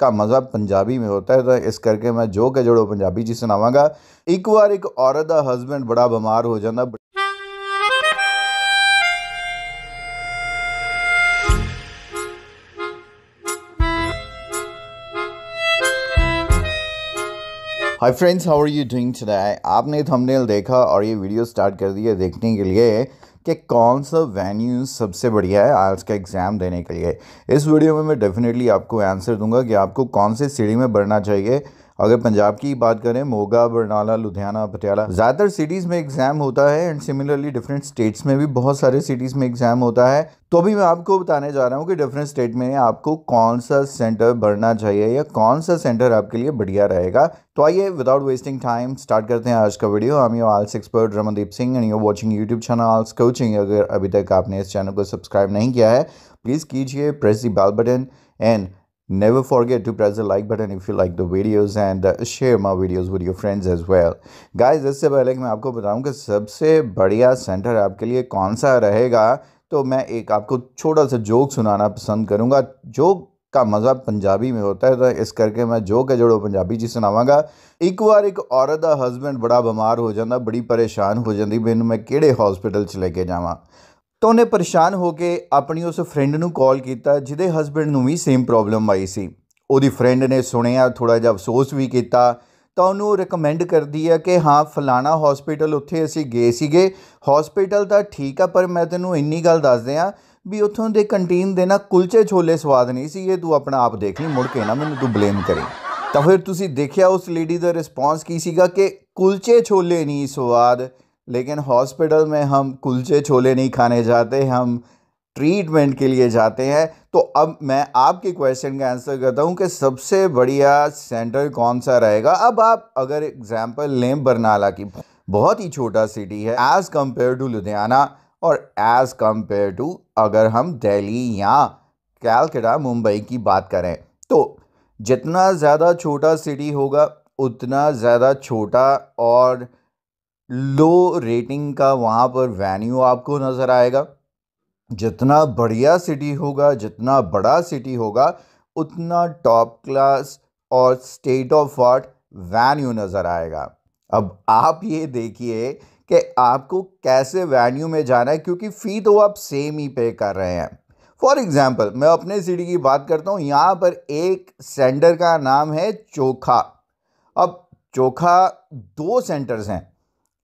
का मज़हब पंजाबी में होता है, तो इस करके मैं जो के जोड़ो पंजाबी जी सुनावांगा। एक बार एक औरत का हस्बैंड बड़ा बीमार हो जाता, hi friends, how are you doing today. आपने थंबनेल देखा और ये वीडियो स्टार्ट कर दी है देखने के लिए कि कौन सा वेन्यू सबसे बढ़िया है आइल्स का एग्ज़ाम देने के लिए। इस वीडियो में मैं डेफिनेटली आपको आंसर दूंगा कि आपको कौन से सिटी में बढ़ना चाहिए। अगर पंजाब की बात करें, मोगा, बरनाला, लुधियाना, पटियाला, ज़्यादातर सिटीज़ में एग्ज़ाम होता है एंड सिमिलरली डिफरेंट स्टेट्स में भी बहुत सारे सिटीज़ में एग्ज़ाम होता है। तो अभी मैं आपको बताने जा रहा हूँ कि डिफरेंट स्टेट में आपको कौन सा सेंटर भरना चाहिए या कौन सा सेंटर आपके लिए बढ़िया रहेगा। तो आइए विदाउट वेस्टिंग टाइम स्टार्ट करते हैं आज का video. I am your IELTS expert Ramandeep Singh and you are watching YouTube channel IELTS coaching. अगर अभी तक आपने इस चैनल को सब्सक्राइब नहीं किया है, प्लीज़ कीजिए, press the bell button and never forget to press the like button if you like the videos and share my videos with your friends as well guys। इससे पहले कि मैं आपको बताऊं कि सबसे बढ़िया सेंटर आपके लिए कौन सा रहेगा, तो मैं एक आपको छोटा सा जोक सुनाना पसंद करूंगा। जोक का मज़ा पंजाबी में होता है, तो इस करके मैं जोक के जोड़ो पंजाबी जी सुनावांगा। एक बार एक औरत का हस्बैंड बड़ा बीमार हो जाता, बड़ी परेशान हो जाती भी इन्हूं मैं किहड़े हॉस्पिटल च लेके जावां। तो उन्हें परेशान होकर अपनी उस फ्रेंड नू कॉल किया जिहदे हस्बैंड नू भी सेम प्रॉब्लम आई सी। उहदी फ्रेंड ने सुनिया, थोड़ा जिहा अफसोस भी किया, तो उन्होंने रिकमेंड कर दिया कि हाँ फलाना हॉस्पिटल उत्थे असीं गए सीगे, हॉस्पिटल तो ठीक है पर मैं तैनूं इन्नी गल दस दियां भी उत्थों दे कैंटीन दे ना कुलचे छोले स्वाद नहीं सी, ये तू अपना आप देख ली, मुड़ के ना मैनूं तू ब्लेम करी। तो फिर तुसीं देखिया उस लेडी का रिस्पॉन्स की सीगा कि कुलचे छोले नहीं स्वाद, लेकिन हॉस्पिटल में हम कुलचे छोले नहीं खाने जाते, हम ट्रीटमेंट के लिए जाते हैं। तो अब मैं आपके क्वेश्चन का आंसर करता हूं कि सबसे बढ़िया सेंटर कौन सा रहेगा। अब आप अगर एग्जांपल लें बरनाला की, बहुत ही छोटा सिटी है एज़ कंपेयर टू लुधियाना और एज़ कंपेयर टू अगर हम दिल्ली या कैलकटा, मुंबई की बात करें, तो जितना ज़्यादा छोटा सिटी होगा उतना ज़्यादा छोटा और लो रेटिंग का वहाँ पर वेन्यू आपको नज़र आएगा। जितना बढ़िया सिटी होगा, जितना बड़ा सिटी होगा, उतना टॉप क्लास और स्टेट ऑफ आर्ट वेन्यू नज़र आएगा। अब आप ये देखिए कि आपको कैसे वेन्यू में जाना है, क्योंकि फ़ी तो आप सेम ही पे कर रहे हैं। फॉर एग्ज़ाम्पल मैं अपने सिटी की बात करता हूँ, यहाँ पर एक सेंटर का नाम है चोखा। अब चोखा दो सेंटर्स हैं,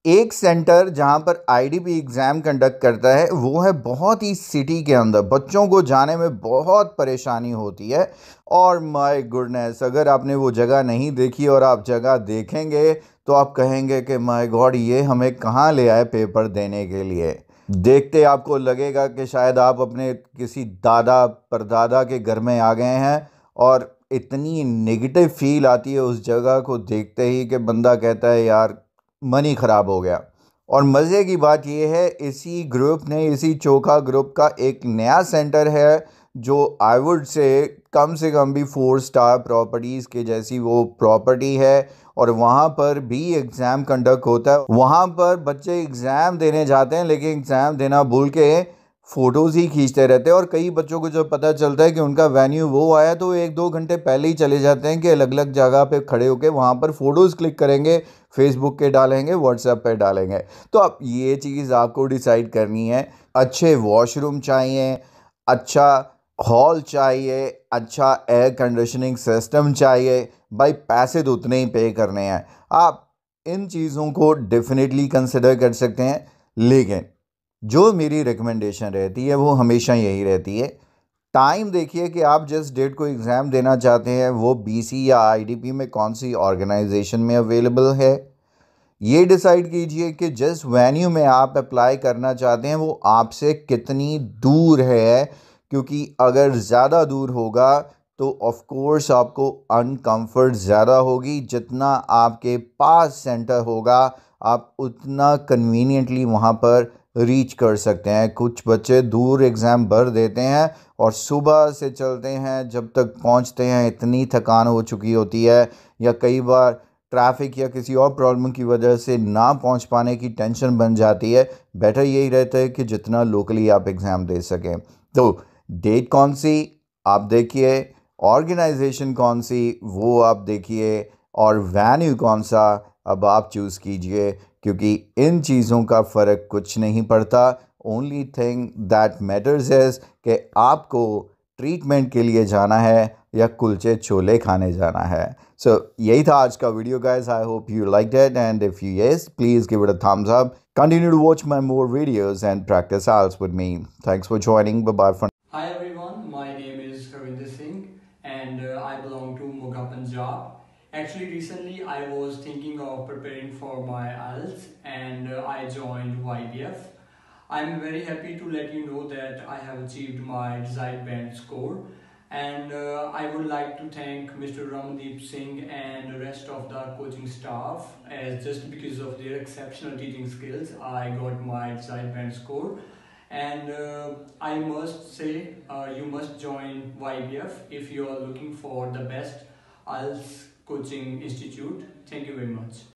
एक सेंटर जहां पर आईडीपी एग्ज़ाम कंडक्ट करता है वो है बहुत ही सिटी के अंदर, बच्चों को जाने में बहुत परेशानी होती है। और माय गुडनेस, अगर आपने वो जगह नहीं देखी और आप जगह देखेंगे तो आप कहेंगे कि माय गॉड ये हमें कहां ले आए पेपर देने के लिए। देखते आपको लगेगा कि शायद आप अपने किसी दादा परदादा के घर में आ गए हैं, और इतनी नेगेटिव फील आती है उस जगह को देखते ही कि बंदा कहता है यार मन ही ख़राब हो गया। और मज़े की बात यह है इसी ग्रुप ने, इसी चोखा ग्रुप का एक नया सेंटर है जो आई वुड से कम भी 4 स्टार प्रॉपर्टीज़ के जैसी वो प्रॉपर्टी है, और वहाँ पर भी एग्ज़ाम कंडक्ट होता है। वहाँ पर बच्चे एग्ज़ाम देने जाते हैं लेकिन एग्ज़ाम देना भूल के फ़ोटोज़ ही खींचते रहते हैं, और कई बच्चों को जब पता चलता है कि उनका वेन्यू वो आया तो 1-2 घंटे पहले ही चले जाते हैं कि अलग अलग जगह पे खड़े होकर वहाँ पर फ़ोटोज़ क्लिक करेंगे, फेसबुक के डालेंगे, व्हाट्सएप पे डालेंगे। तो अब ये चीज़ आपको डिसाइड करनी है। अच्छे वॉशरूम चाहिए, अच्छा हॉल चाहिए, अच्छा एयर कंडीशनिंग सिस्टम चाहिए। भाई पैसे तो उतने ही पे करने हैं, आप इन चीज़ों को डेफिनेटली कंसिडर कर सकते हैं। लेकिन जो मेरी रिकमेंडेशन रहती है वो हमेशा यही रहती है, टाइम देखिए कि आप जिस डेट को एग्ज़ाम देना चाहते हैं वो बीसी या आईडीपी में कौन सी ऑर्गेनाइजेशन में अवेलेबल है। ये डिसाइड कीजिए कि जिस वेन्यू में आप अप्लाई करना चाहते हैं वो आपसे कितनी दूर है, क्योंकि अगर ज़्यादा दूर होगा तो ऑफ कोर्स आपको अनकंफर्ट ज़्यादा होगी। जितना आपके पास सेंटर होगा आप उतना कन्वीनियंटली वहाँ पर रीच कर सकते हैं। कुछ बच्चे दूर एग्ज़ाम भर देते हैं और सुबह से चलते हैं, जब तक पहुंचते हैं इतनी थकान हो चुकी होती है, या कई बार ट्रैफिक या किसी और प्रॉब्लम की वजह से ना पहुंच पाने की टेंशन बन जाती है। बेटर यही रहता है कि जितना लोकली आप एग्ज़ाम दे सकें। तो डेट कौन सी आप देखिए ऑर्गेनाइजेशन कौन सी वो आप देखिए और वैन्यू कौन सा अब आप चूज़ कीजिए, क्योंकि इन चीज़ों का फ़र्क कुछ नहीं पड़ता। Only thing that matters is कि आपको ट्रीटमेंट के लिए जाना है या कुलचे छोले खाने जाना है। सो यही था आज का video guys. I hope you like it and if you yes please give it a thumbs up. Continue to watch my more videos and practice also with me. Thanks for joining. Bye bye. Hi everyone, my name is Ramdeep Singh and I belong to MOGA Punjab. Actually recently I was thinking of preparing for my IELTS and I joined YBF. I'm very happy to let you know that I have achieved my desired band score and I would like to thank Mr. Ramdeep Singh and the rest of the coaching staff, as just because of their exceptional teaching skills I got my desired band score. And I must say you must join YBF if you are looking for the best IELTS coaching institute. Thank you very much.